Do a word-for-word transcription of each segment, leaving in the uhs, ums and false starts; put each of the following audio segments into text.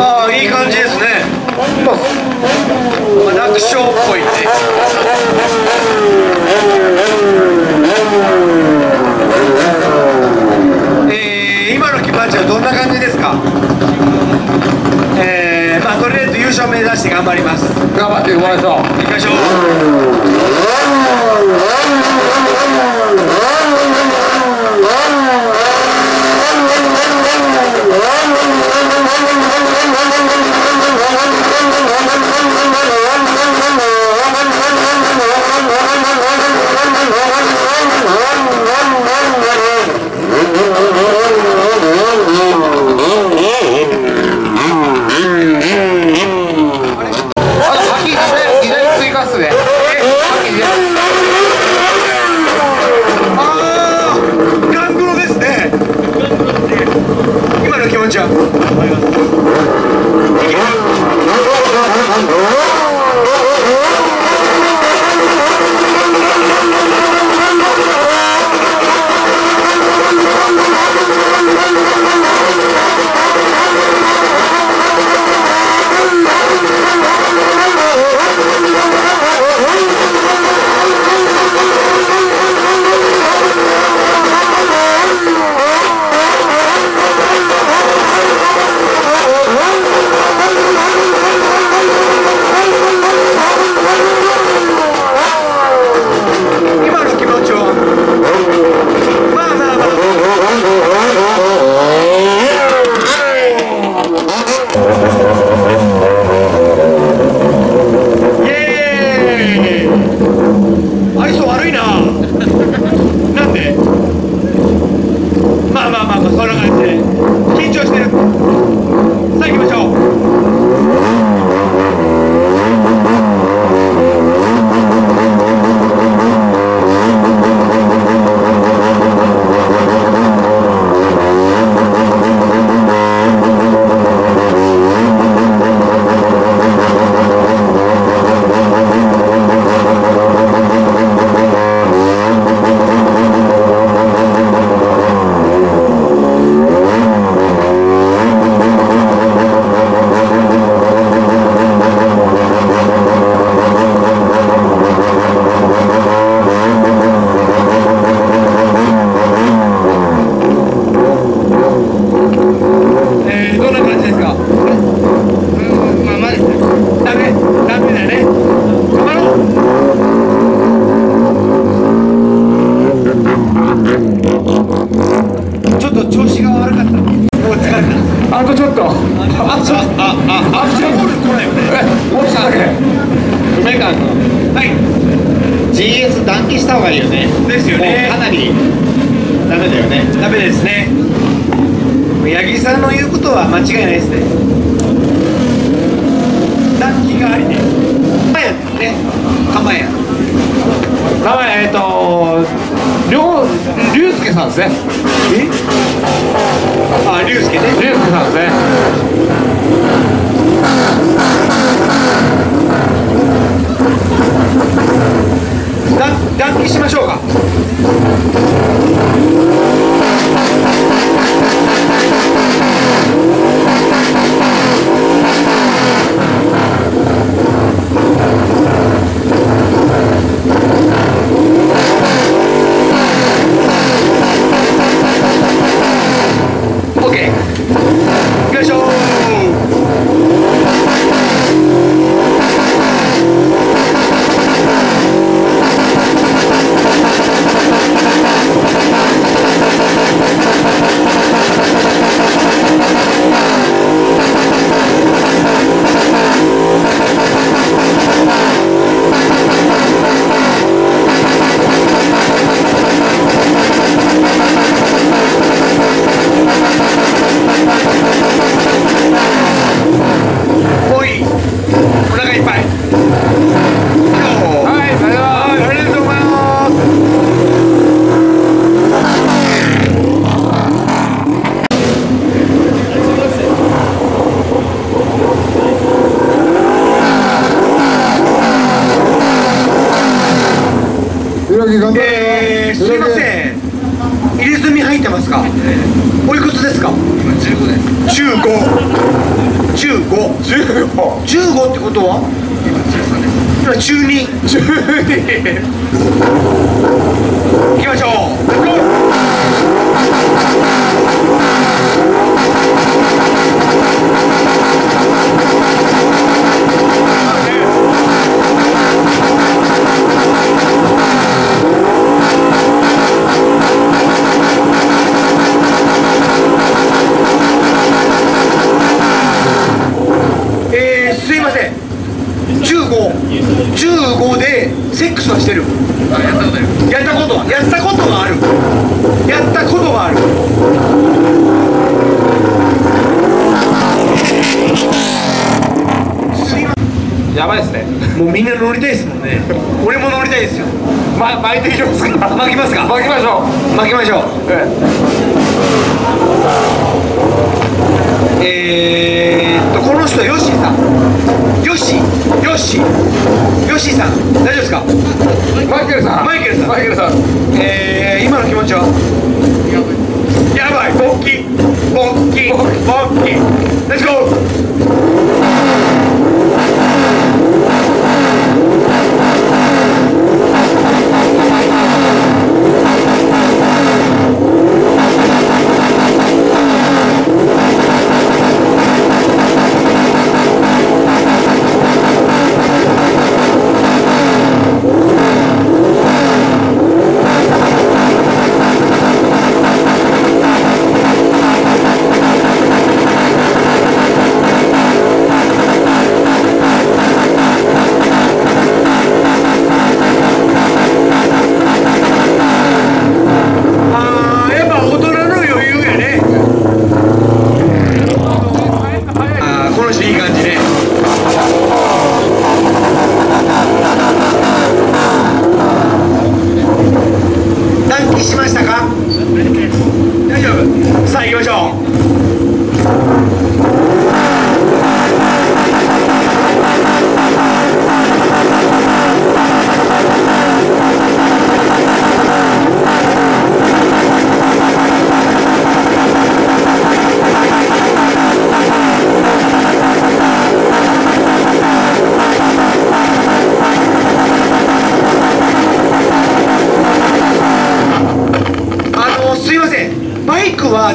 ああ、いい感じですね。楽勝っぽいって。えー、今の気持ちはどんな感じですか？えー、まあとりあえず優勝目指して頑張ります。頑張ってもらいそう。行きましょう。じゅうご じゅうごってことは今じゅうさんです。今じゅうに いきましょう。じゅうごでセックスはしてる。あ、やったことある。やったことはやったことがある。やったことがある。すいません。やばいですね。もうみんな乗りたいですもんね。俺も乗りたいですよ。ま、巻いていきますか。巻きますか。巻きましょう。巻きましょう。うん、えーっとこの人ヨッシーさん。ヨッシー。ヨッシー、ヨッシーさん、大丈夫ですか？マイケルさん、マイケルさん、マイケルさん、えー、今の気持ちは？やばい、勃起、勃起、勃起、レッツゴ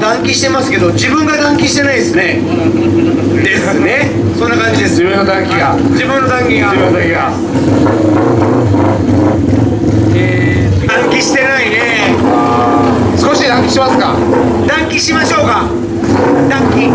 断気してますけど、自分が断気してないですね。ですね。そんな感じです。自分の断気が。自分の断気が。自分の断気が。ええー、断気してないね。少し断気しますか。断気しましょうか。断気。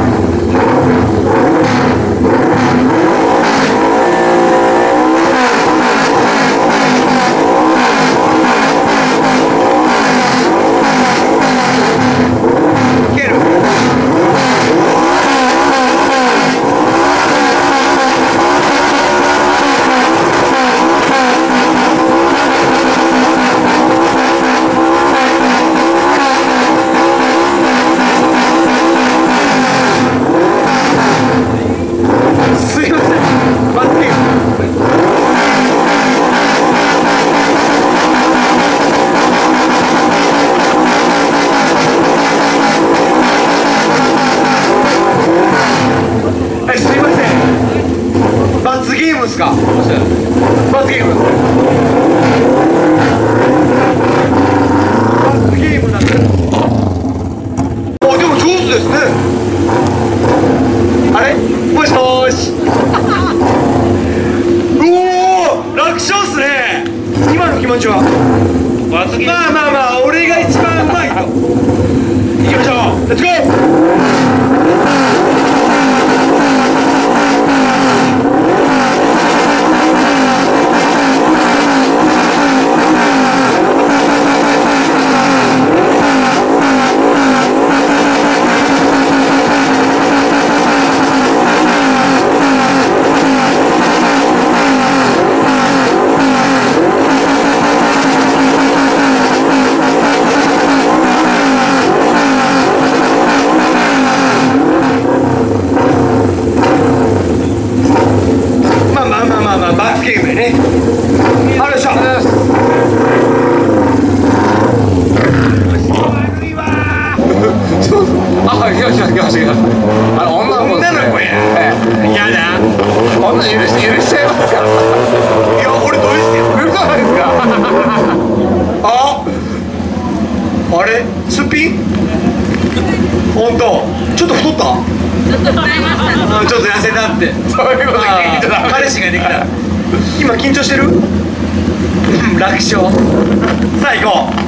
嫌だ、こんなの許して許しちゃいますか。いや俺どうしてくれるじゃないですか。ああれすっぴん本当ちょっと太った、ちょっと痩せたってそういうこと聞いてた。彼氏ができた今緊張してる楽勝さあ行こう。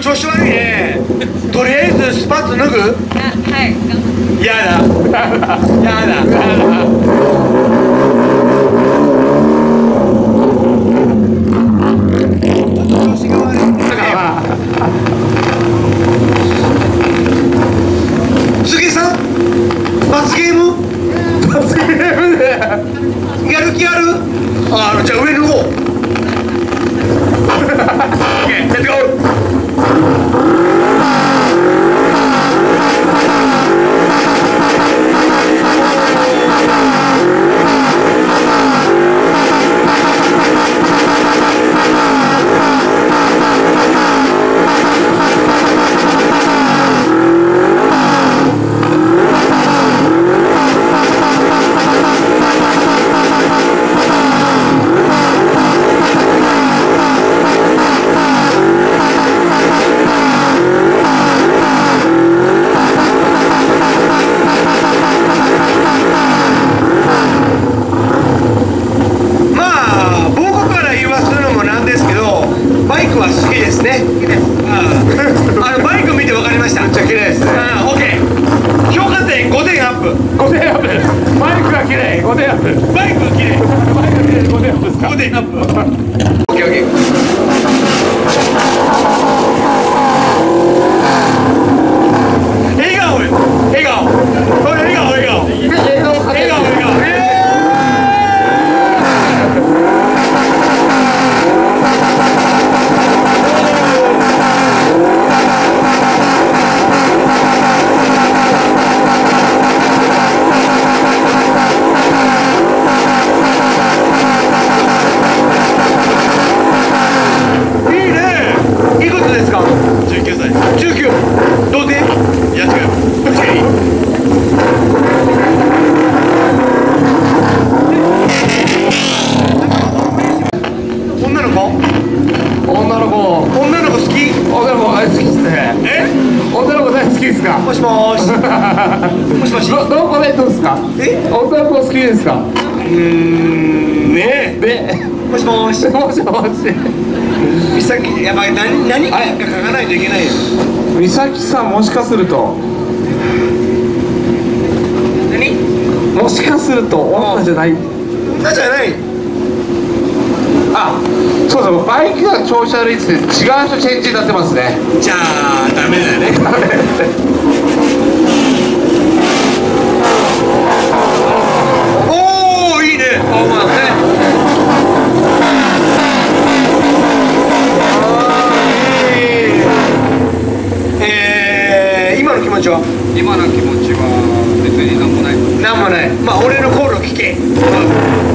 調子悪いね。とりあえずスパッツ脱ぐ？あ、はい。やだ。やだ。調子が悪いんだから。杉さん、罰ゲーム？罰ゲームで。やる気ある？あ、じゃあ上脱ごう。Okay, let's go. Thank you.